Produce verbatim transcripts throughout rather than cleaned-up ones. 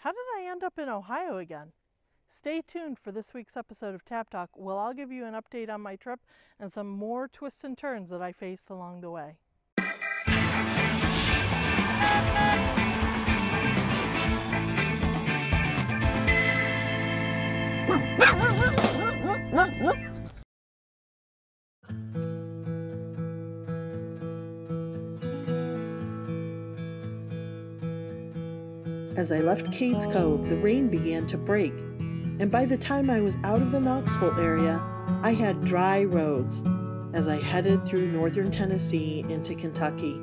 How did I end up in Ohio again? Stay tuned for this week's episode of Tap Talk, where I'll give you an update on my trip and some more twists and turns that I faced along the way. As I left Cades Cove, the rain began to break, and by the time I was out of the Knoxville area, I had dry roads as I headed through northern Tennessee into Kentucky.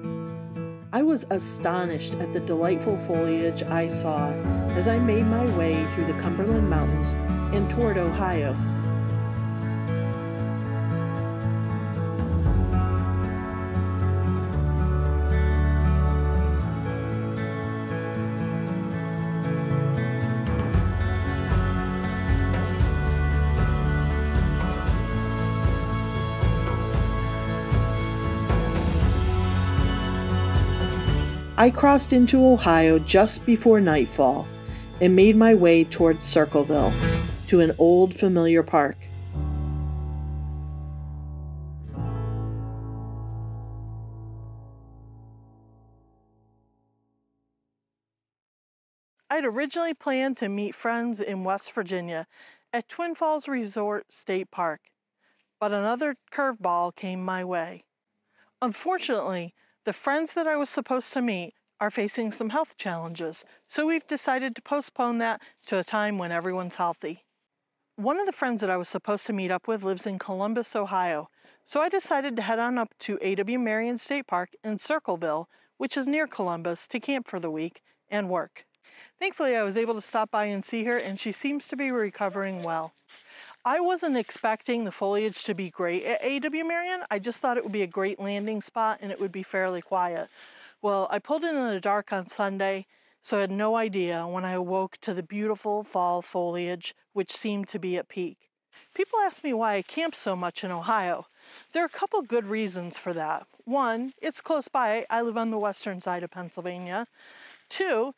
I was astonished at the delightful foliage I saw as I made my way through the Cumberland Mountains and toward Ohio. I crossed into Ohio just before nightfall and made my way toward Circleville, to an old familiar park. I'd originally planned to meet friends in West Virginia at Twin Falls Resort State Park, but another curveball came my way. Unfortunately, the friends that I was supposed to meet are facing some health challenges, so we've decided to postpone that to a time when everyone's healthy. One of the friends that I was supposed to meet up with lives in Columbus, Ohio, so I decided to head on up to A W Marion State Park in Circleville, which is near Columbus, to camp for the week and work. Thankfully, I was able to stop by and see her, and she seems to be recovering well. I wasn't expecting the foliage to be great at A W Marion. I just thought it would be a great landing spot and it would be fairly quiet. Well, I pulled in in the dark on Sunday, so I had no idea when I awoke to the beautiful fall foliage, which seemed to be at peak. People ask me why I camp so much in Ohio. There are a couple good reasons for that. One, it's close by. I live on the western side of Pennsylvania. Two,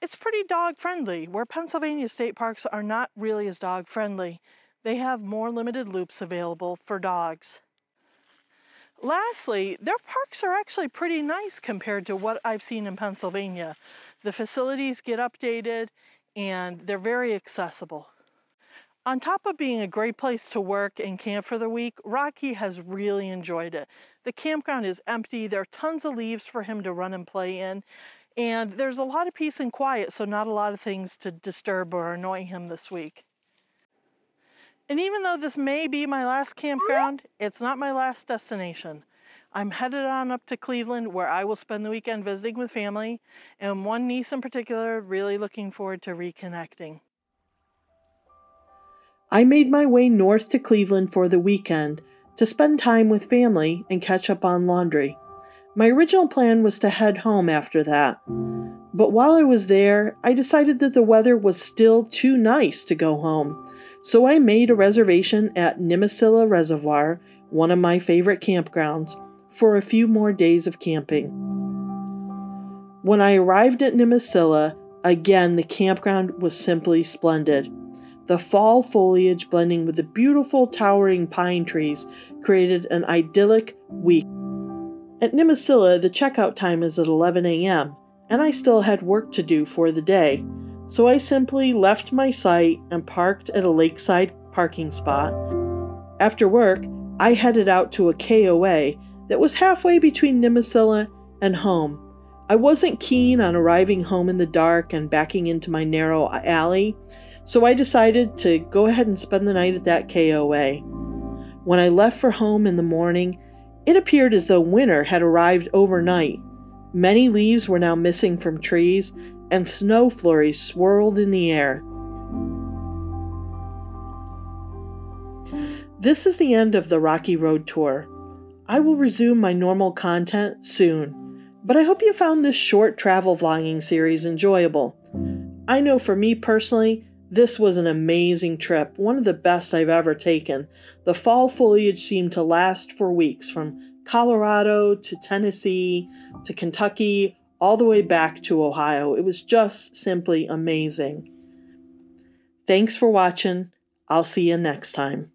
it's pretty dog friendly, where Pennsylvania state parks are not really as dog friendly. They have more limited loops available for dogs. Lastly, their parks are actually pretty nice compared to what I've seen in Pennsylvania. The facilities get updated and they're very accessible. On top of being a great place to work and camp for the week, Rocky has really enjoyed it. The campground is empty. There are tons of leaves for him to run and play in, and there's a lot of peace and quiet, so not a lot of things to disturb or annoy him this week. And even though this may be my last campground, it's not my last destination. I'm headed on up to Cleveland, where I will spend the weekend visiting with family, and one niece in particular, really looking forward to reconnecting. I made my way north to Cleveland for the weekend to spend time with family and catch up on laundry. My original plan was to head home after that, but while I was there, I decided that the weather was still too nice to go home. So I made a reservation at Nimisilla Reservoir, one of my favorite campgrounds, for a few more days of camping. When I arrived at Nimisilla, again the campground was simply splendid. The fall foliage blending with the beautiful towering pine trees created an idyllic week. At Nimisilla, the checkout time is at eleven a m, and I still had work to do for the day. So I simply left my site and parked at a lakeside parking spot. After work, I headed out to a K O A that was halfway between Nimisilla and home. I wasn't keen on arriving home in the dark and backing into my narrow alley, so I decided to go ahead and spend the night at that K O A. When I left for home in the morning, it appeared as though winter had arrived overnight. Many leaves were now missing from trees, and snow flurries swirled in the air. This is the end of the Rocky Road Tour. I will resume my normal content soon, but I hope you found this short travel vlogging series enjoyable. I know for me personally, this was an amazing trip, one of the best I've ever taken. The fall foliage seemed to last for weeks, from Colorado to Tennessee to Kentucky, all the way back to Ohio. It was just simply amazing. Thanks for watching. I'll see you next time.